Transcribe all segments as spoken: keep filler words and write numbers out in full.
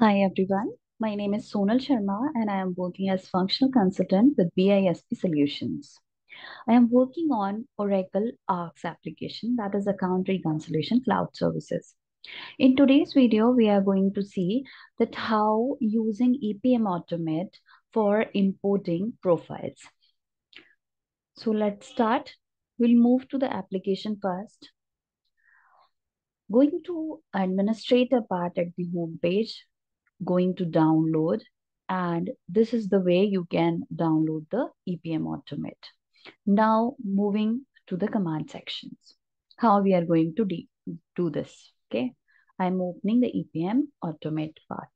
Hi everyone, my name is Sonal Sharma and I am working as functional consultant with B I S P Solutions. I am working on Oracle ARCS application, that is Account Reconciliation Cloud Services. In today's video, we are going to see that how using E P M Automate for importing profiles. So let's start. We'll move to the application first. Going to administrator part at the home page. Going to download, and this is the way you can download the E P M Automate. Now moving to the command sections, how we are going to do this. Okay, I'm opening the E P M Automate part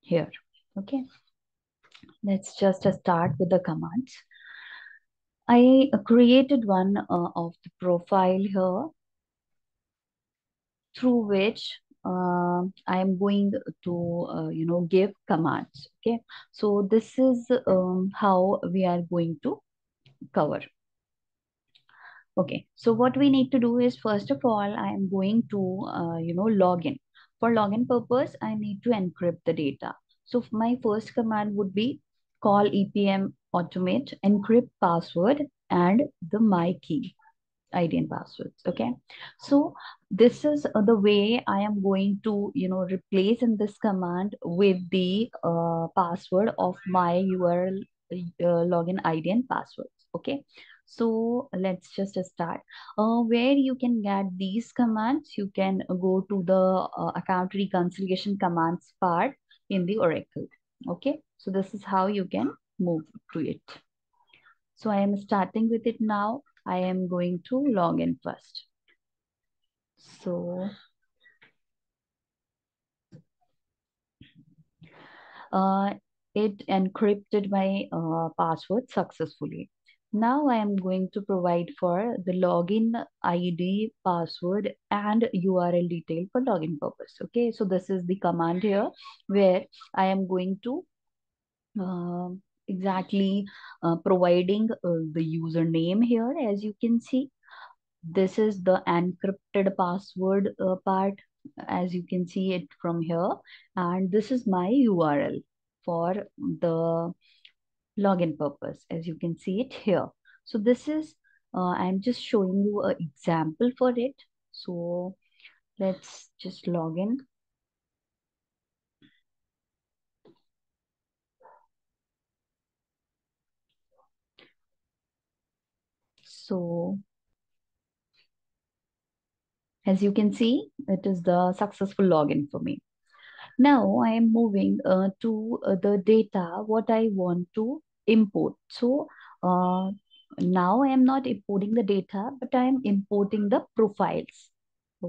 here. Okay, let's just start with the commands. I created one uh, of the profile here through which Uh, I am going to, uh, you know, give commands. Okay, so this is um, how we are going to cover. Okay, so what we need to do is, first of all, I am going to, uh, you know, log in. For login purpose, I need to encrypt the data. So my first command would be call E P M Automate, encrypt password and the my key. I D and passwords. Okay, so this is the way I am going to, you know, replace in this command with the uh, password of my U R L, uh, login I D and passwords. Okay, so let's just start. Uh, where you can get these commands, you can go to the uh, account reconciliation commands part in the Oracle. Okay, so this is how you can move to it. So I am starting with it now. I am going to log in first. So uh, it encrypted my uh, password successfully. Now I am going to provide for the login I D, password and U R L detail for login purpose. Okay, so this is the command here where I am going to uh, exactly uh, providing uh, the username here. As you can see, this is the encrypted password uh, part, as you can see it from here, and this is my U R L for the login purpose, as you can see it here. So this is uh, I'm just showing you an example for it. So let's just log in. So as you can see, it is the successful login for me. Now I am moving uh, to uh, the data, what I want to import. So uh, now I am not importing the data, but I am importing the profiles.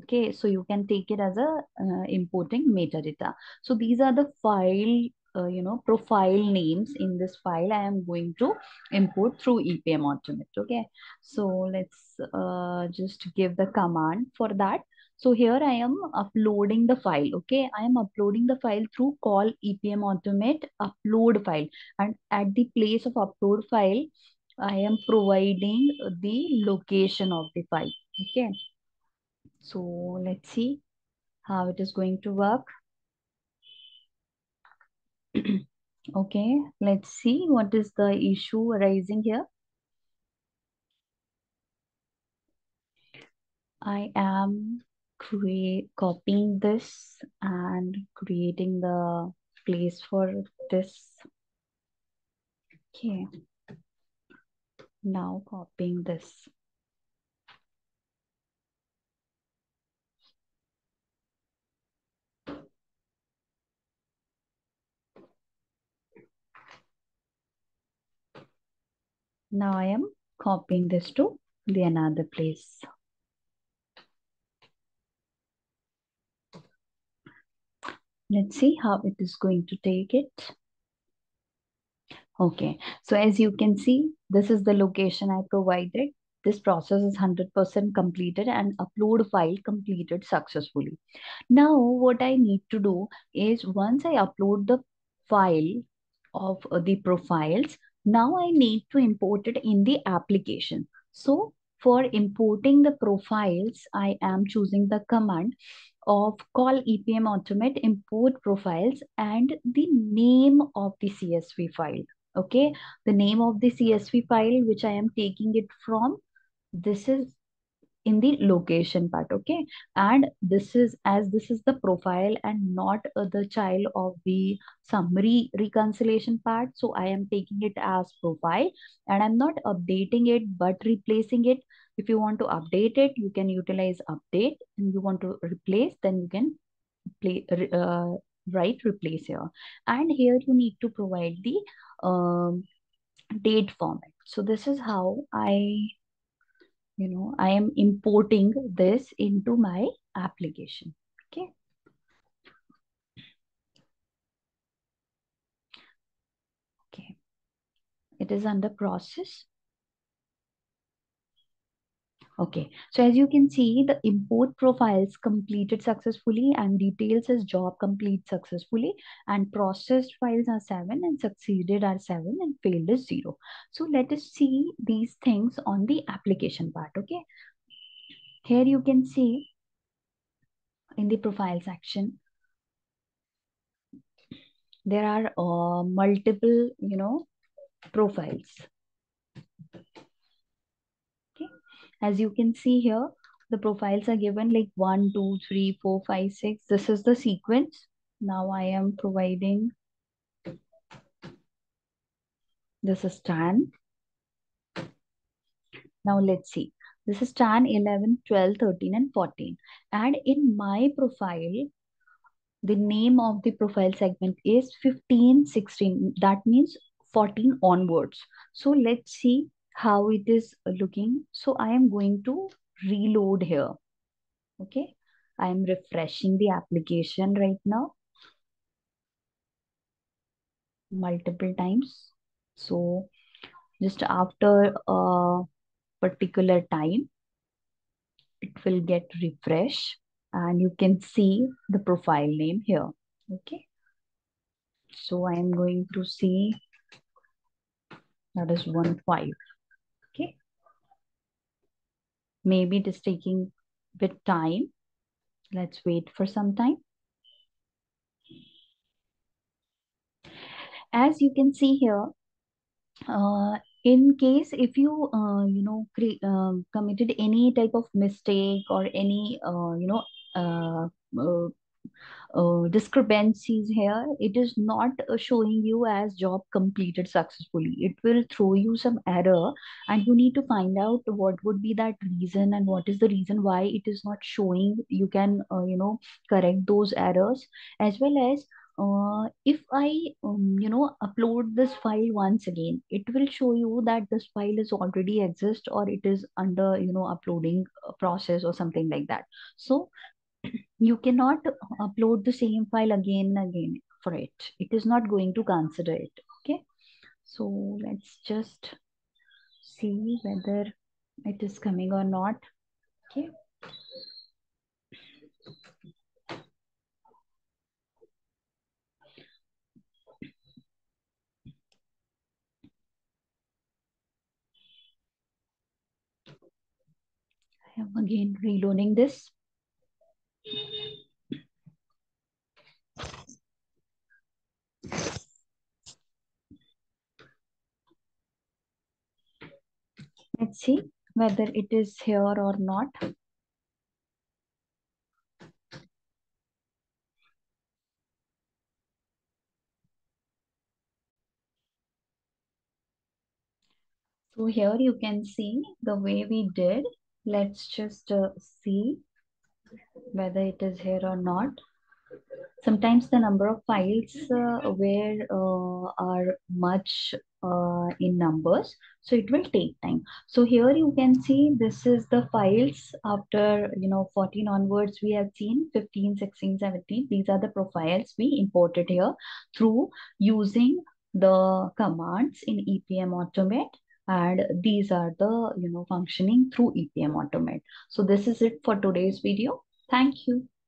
Okay, so you can take it as a uh, importing metadata. So these are the file, uh, you know, profile names. In this file, I am going to import through E P M Automate. Okay, so let's uh, just give the command for that. So here I am uploading the file. Okay, I am uploading the file through call E P M Automate upload file, and at the place of upload file, I am providing the location of the file. Okay, so let's see how it is going to work. Okay, let's see what is the issue arising here. I am create, copying this and creating the place for this. Okay, now copying this. Now I am copying this to the another place. Let's see how it is going to take it. Okay, so as you can see, this is the location I provided. This process is one hundred percent completed and upload file completed successfully. Now what I need to do is, once I upload the file of the profiles, now I need to import it in the application. So For importing the profiles, I am choosing the command of call E P M Automate import profiles and the name of the C S V file. Okay, the name of the C S V file, which I am taking it from, this is in the location part. Okay, and this is, as this is the profile and not uh, the child of the summary reconciliation part, so I am taking it as profile and I'm not updating it but replacing it. If you want to update it, you can utilize update, and you want to replace, then you can play uh, write replace here. And here you need to provide the um, date format. So this is how I You know, I am importing this into my application. Okay. Okay. It is under process. Okay. So as you can see, the import profiles completed successfully and details as job complete successfully, and processed files are seven and succeeded are seven and failed is zero. So let us see these things on the application part. Okay. Here you can see in the profile section, there are uh, multiple, you know, profiles. As you can see here, the profiles are given like one, two, three, four, five, six. This is the sequence. Now I am providing, this is T A N. Now let's see. This is T A N eleven, twelve, thirteen, and fourteen. And in my profile, the name of the profile segment is fifteen, sixteen. That means fourteen onwards. So let's see how it is looking. So I am going to reload here. Okay, I am refreshing the application right now multiple times. So just after a particular time, it will get refreshed and you can see the profile name here. Okay, so I am going to see that is one five. Okay, maybe it is taking a bit time. Let's wait for some time. As you can see here, uh, in case if you, uh, you know, uh, committed any type of mistake or any, uh, you know, uh, uh, Uh, discrepancies here, it is not uh, showing you as job completed successfully. It will throw you some error and you need to find out what would be that reason and what is the reason why it is not showing. You can uh, you know, correct those errors, as well as uh, if I um, you know, upload this file once again, it will show you that this file is already exists or it is under, you know, uploading process or something like that. So you cannot upload the same file again and again for it. It is not going to consider it. Okay. So let's just see whether it is coming or not. Okay. I am again reloading this. Let's see whether it is here or not. So here you can see the way we did. Let's just uh, see whether it is here or not. Sometimes the number of files uh, where uh, are much uh, in numbers, so it will take time. So here you can see this is the files after, you know, fourteen onwards we have seen fifteen, sixteen, seventeen. These are the profiles we imported here through using the commands in E P M Automate. And these are the, you know, functioning through E P M Automate. So this is it for today's video. Thank you.